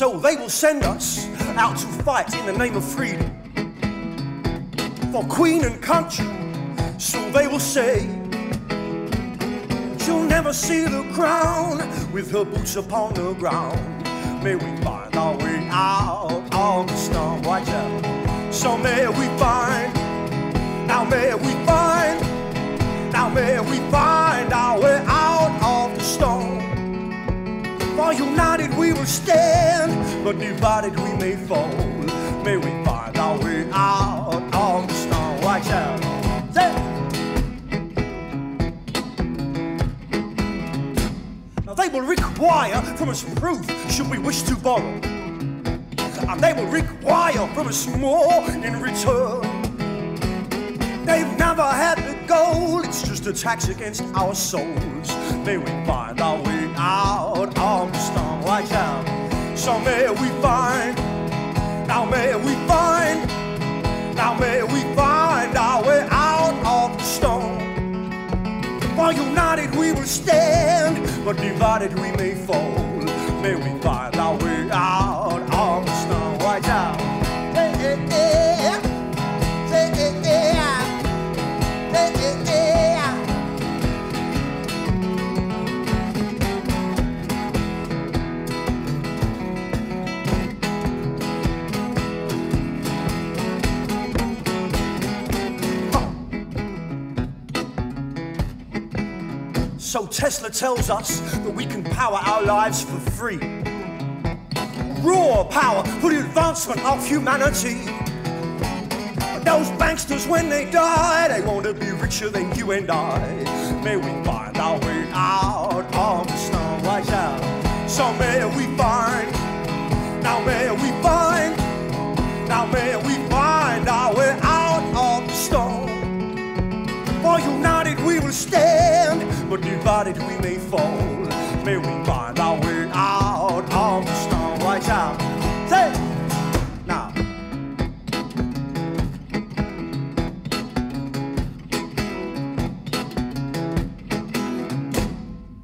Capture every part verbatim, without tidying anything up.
So they will send us out to fight in the name of freedom for Queen and country. So they will say, you'll never see the crown with her boots upon the ground. May we find our way out of the storm, watch out. So may we find, now may we find, now may we find our way out of the storm. For united we will stand, but divided we may fall. May we find our way out of the storm, watch out. They will require from us proof should we wish to borrow, and they will require from us more in return. They've never had the gold, it's just a tax against our souls. May we find our way out of the storm, watch out. So may we find, now may we find, now may we find our way out of the storm. For united we will stand, but divided we may fall. May we find our way out of the storm, watch out. Hey, hey, hey. Hey, hey, hey. Hey, hey, So Tesla tells us that we can power our lives for free. Raw power for the advancement of humanity. But those banksters, when they die, they want to be richer than you and I. May we find our way out of the storm, watch out. So may we find, now may we find, now may we find our way out of the storm. For united we will stand, but divided we may fall. May we find our way out of the storm, watch out. Say now.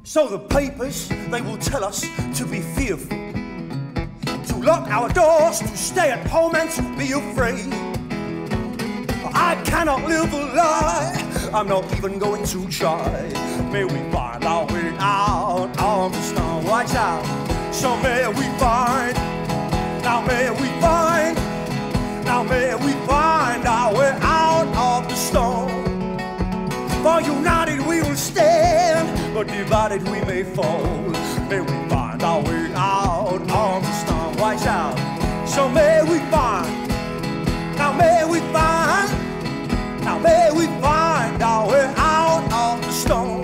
So the papers, they will tell us to be fearful, to lock our doors, to stay at home and to be afraid. I cannot live a lie, I'm not even going to try. May we find our way out of the storm, watch out. So may we find, now may we find, now may we find our way out of the storm. For united we will stand, but divided we may fall. May we find our way out of the storm, watch out. So may we find, now may we find, now may we find our way out of the storm.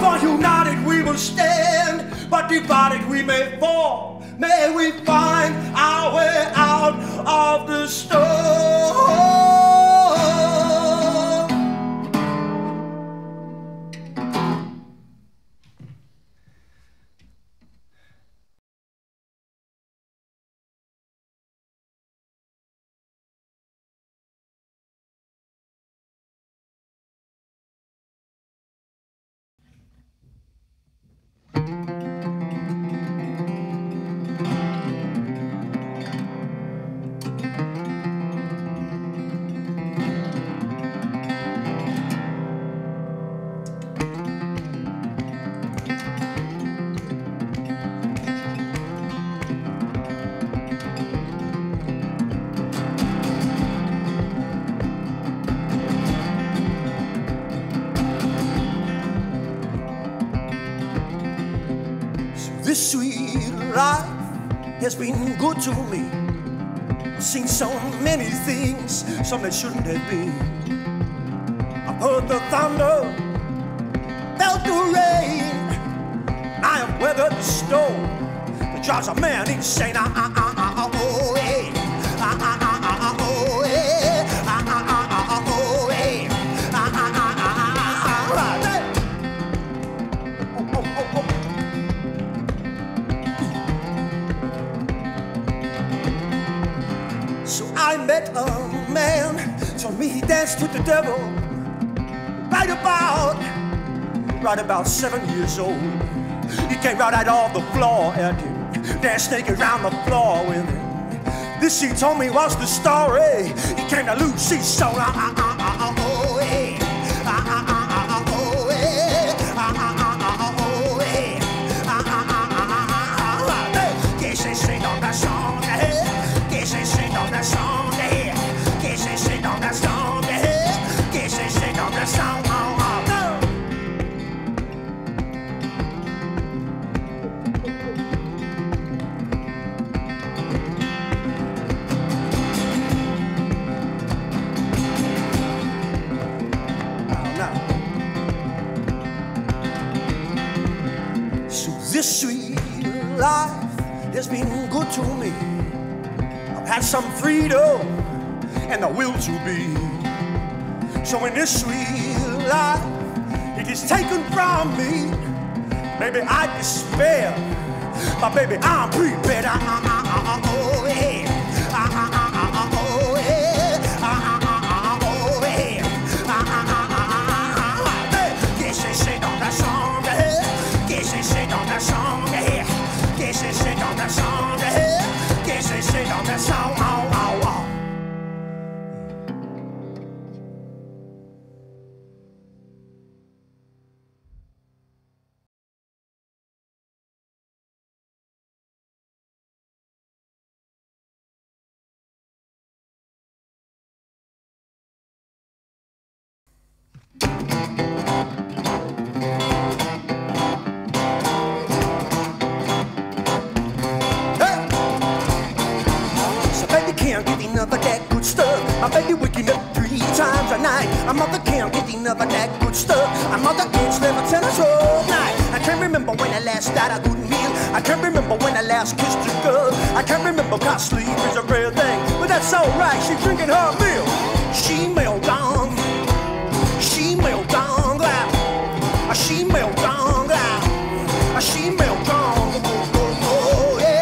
For united we will stand, but divided we may fall. May we find our way out of the storm. This sweet life has been good to me. I've seen so many things, some that shouldn't have been. I've heard the thunder, felt the rain. I have weathered the storm that drives a man insane. Ah, ah, ah, ah, oh, hey. Ah, ah, ah, ah, oh, hey. Ah, ah, ah, ah, oh, hey. Ah, ah, ah, ah, ah, ah, ah, oh, oh, oh. I met a man, told me he danced with the devil. Right about, right about seven years old. He came right out on the floor at him. danced naked around the floor with me. This she told me was the story. He came to lose, she sold. Oh, hey. Oh, hey. Oh, hey. Que se se dans la chambre, que se se dans la chambre, que se se dans la chambre, que se se dans la chambre. This sweet life has been good to me. I've had some freedom and the will to be. So in this sweet life, it is taken from me. Maybe I despair, but baby, I'm prepared. Oh, yeah. Oh, yeah. Oh, yeah. Yes, they say on that song. My baby waking up three times a night. My mother can't get enough of that good stuff. My mother can't sleep until it's all night. I can't remember when I last had a good meal. I can't remember when I last kissed a girl. I can't remember cause sleep is a real thing. But that's alright, she's drinking her meal. She mailed on. She mailed on. She mailed on. She mailed on. Oh, yeah.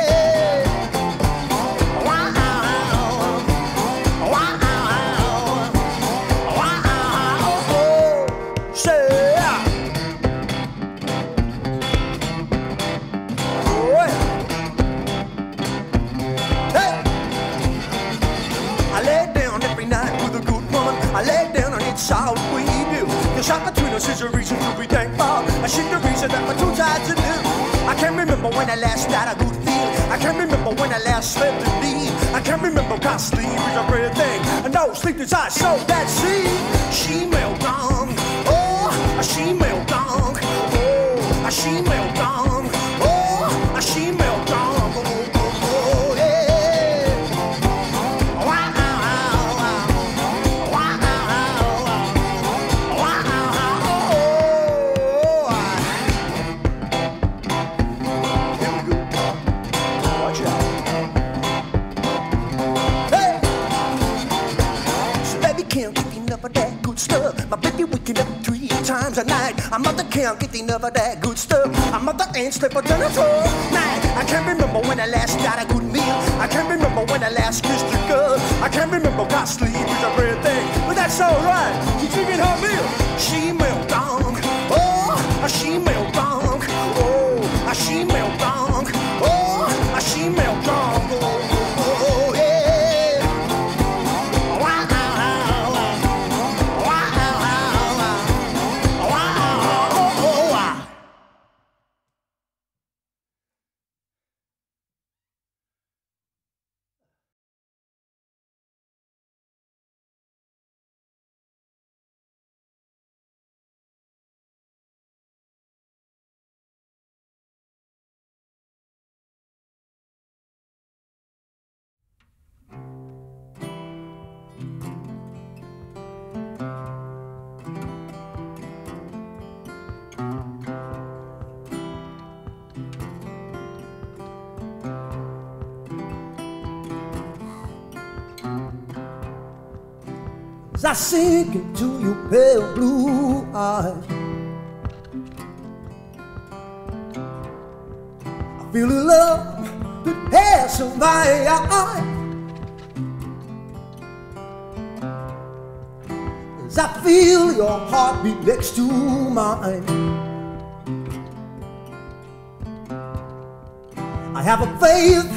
All we do. The shot between us is a reason to be thankful. And she's the reason that my two sides are new. I can't remember when I last had a good feel. I can't remember when I last slept in need. I can't remember cause sleep is a real thing. And no sleep desire, so that she, she mailed on. Oh, she mailed on. Oh, she mailed on. Oh, she mailed on. My baby waking up three times a night. My mother can't get enough of that good stuff. My mother ain't slept until it's all night. I can't remember when I last got a good meal. I can't remember when I last kissed a girl. I can't remember cause sleep is a real thing. But that's alright, she's drinking her meal. She mailed on. Oh, she mailed on. Oh, she mailed on. Oh, she mailed on. Oh, oh, yeah. I sink into your pale blue eyes. I feel the love that passes my eyes as I feel your heartbeat next to mine. I I have a faith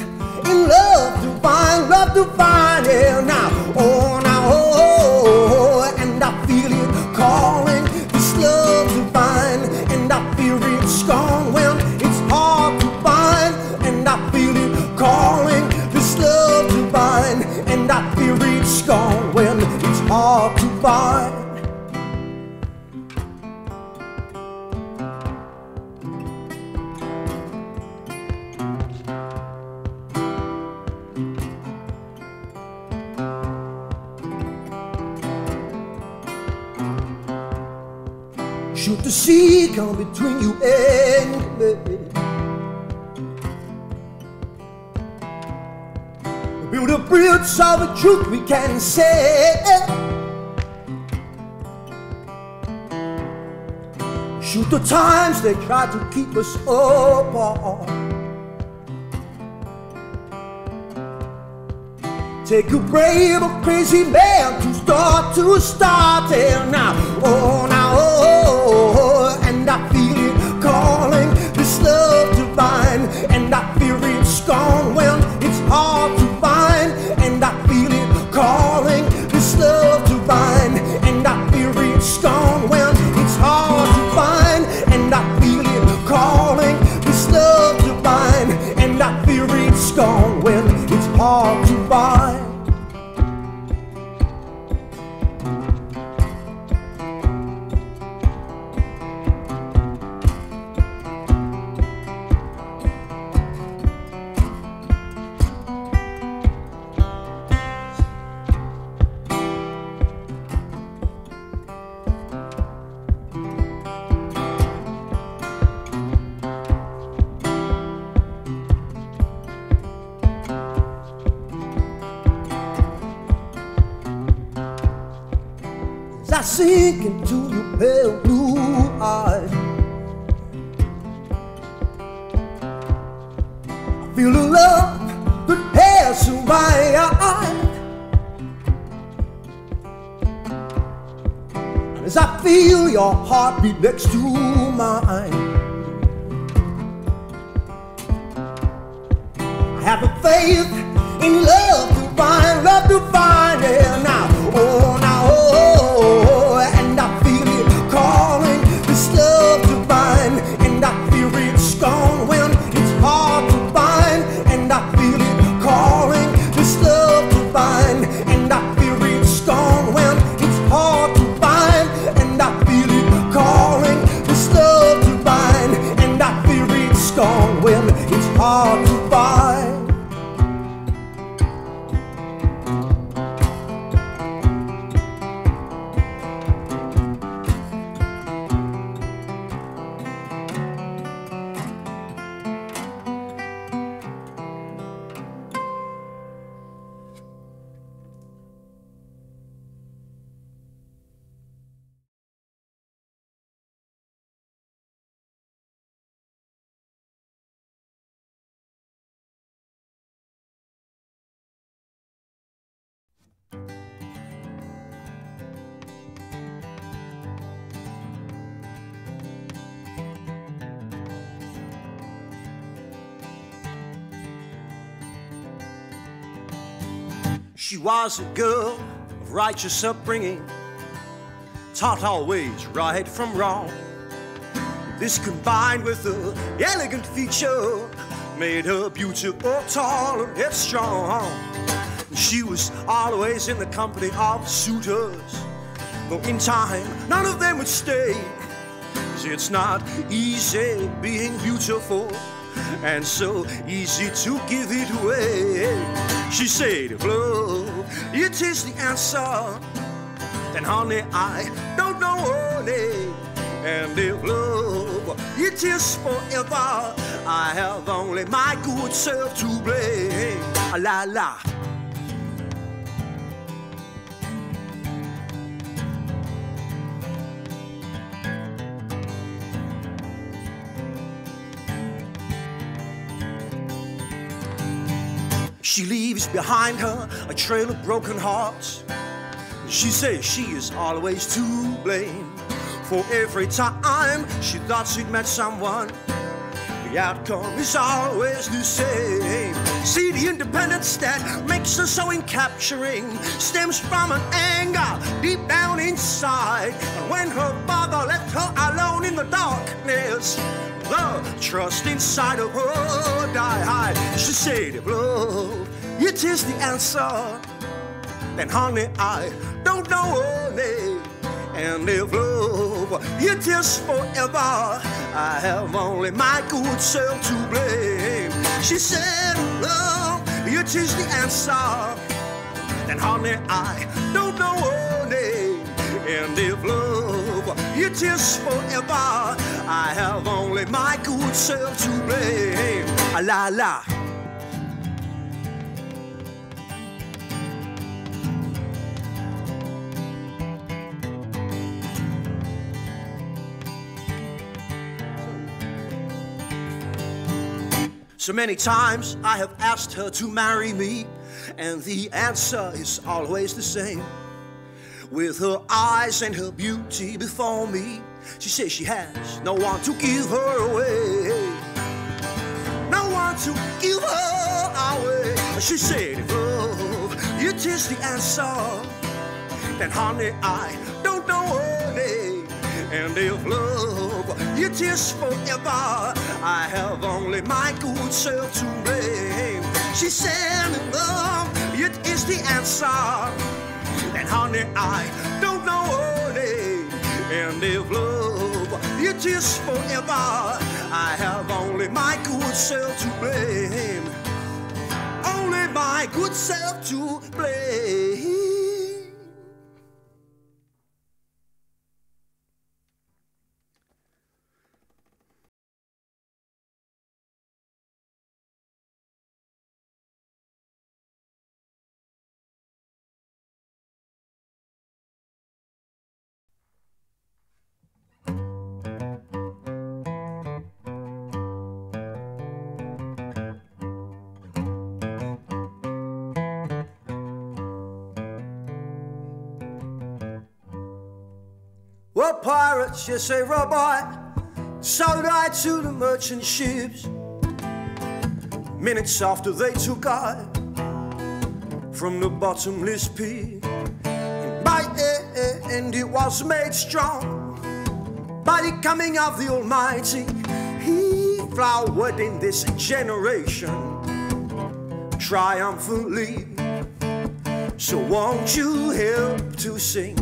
in love to find, love to find, yeah, now, oh, now, oh, oh, oh, and I feel it calling, this love to find, and I feel it's gone when it's hard to find, and I feel it calling, this love to find, and I feel it's gone when it's hard to find. Should the sea come between you and me, build a bridge of the truth we can say. Should the times they try to keep us apart, take a brave or crazy man to start to start and now, oh now, oh, oh. And I feel it calling, this love divine, and I feel it's gone when it's hard to find, and I feel it calling, this love divine, and I feel it's gone when it's hard to find, and I feel it calling, this love divine, and I feel it's gone when it's hard to find. I sink into your pale blue eyes, I feel the love that passes through my eyes, as I feel your heartbeat next to mine. I have a faith in love to find, love to find, yeah, now, oh, now, oh, oh. She was a girl of righteous upbringing, taught always right from wrong. This combined with her elegant feature made her beautiful, tall and headstrong. She was always in the company of suitors, though in time none of them would stay. It's not easy being beautiful, and so easy to give it away. She said, if love, it is the answer, then honey, I don't know only. And if love, it is forever, I have only my good self to blame. La la. She leaves behind her a trail of broken hearts. She says she is always to blame, for every time she thought she'd met someone, the outcome is always the same. See, the independence that makes us so encapturing stems from an anger deep down inside. And when her father left her alone in the darkness, the trust inside of her died. She said, if love, it is the answer, then honey, I don't know her name. And if love, it is forever, I have only my good self to blame. She said, love, it is the answer, then honey, I don't know her name. And if love, it is forever, I have only my good self to blame. A la la. So many times I have asked her to marry me, and the answer is always the same. With her eyes and her beauty before me, she says she has no one to give her away. No one to give her away. She said, if love, it is the answer, then honey, I don't know her name. And if love, it is forever, I have only my good self to blame. She said, love, it is the answer, and honey, I don't know her name. And if love, it is forever, I have only my good self to blame. Only my good self to blame. We're pirates, yes they were, boy, sold out to the merchant ships. Minutes after they took out from the bottomless pit, and by the end it was made strong by the coming of the Almighty. He flowered in this generation triumphantly. So won't you help to sing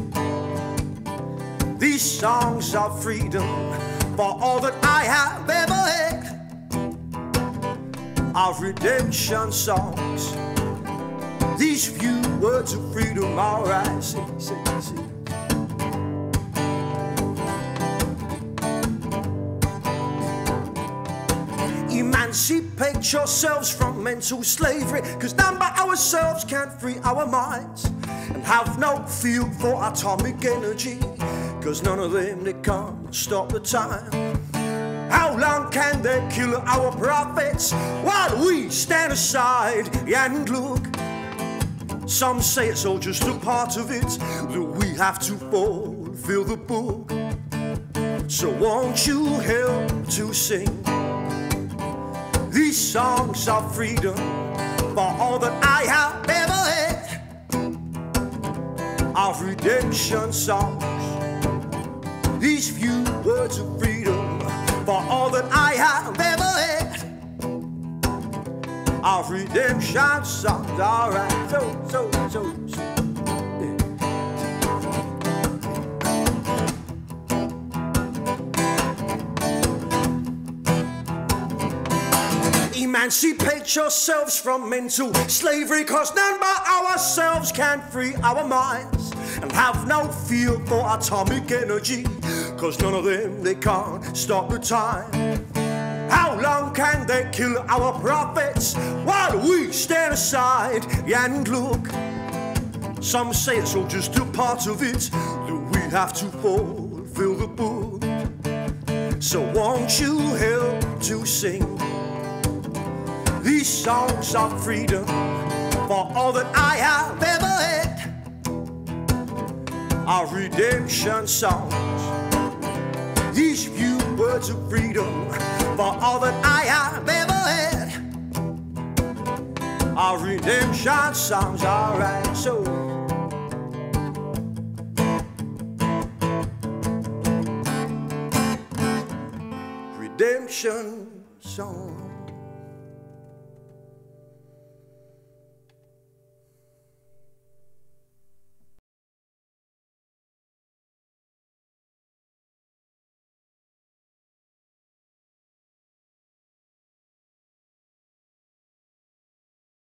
these songs of freedom for all that I have ever heard? Of redemption songs, these few words of freedom, all right, sing, sing, sing. Emancipate yourselves from mental slavery, cause none but ourselves can free our minds. And have no feel for atomic energy, cause none of them, they can't stop the time. How long can they kill our prophets while we stand aside and look? Some say it's all just a part of it, that we have to fulfill the book. So won't you help to sing these songs of freedom for all that I have ever heard? Of redemption songs, these few words of freedom for all that I have ever had. Our redemption songs, all right, so, so, so, so. Yeah. Emancipate yourselves from mental slavery, cause none but ourselves can free our minds. And have no fear for atomic energy, cause none of them, they can't stop the time. How long can they kill our prophets while we stand aside and look? Some say it's all just a part of it, that we have to fulfill the book. So won't you help to sing these songs of freedom for all that I have ever had? Our redemption songs, these few words of freedom for all that I have ever had. Our redemption songs are right, so redemption song.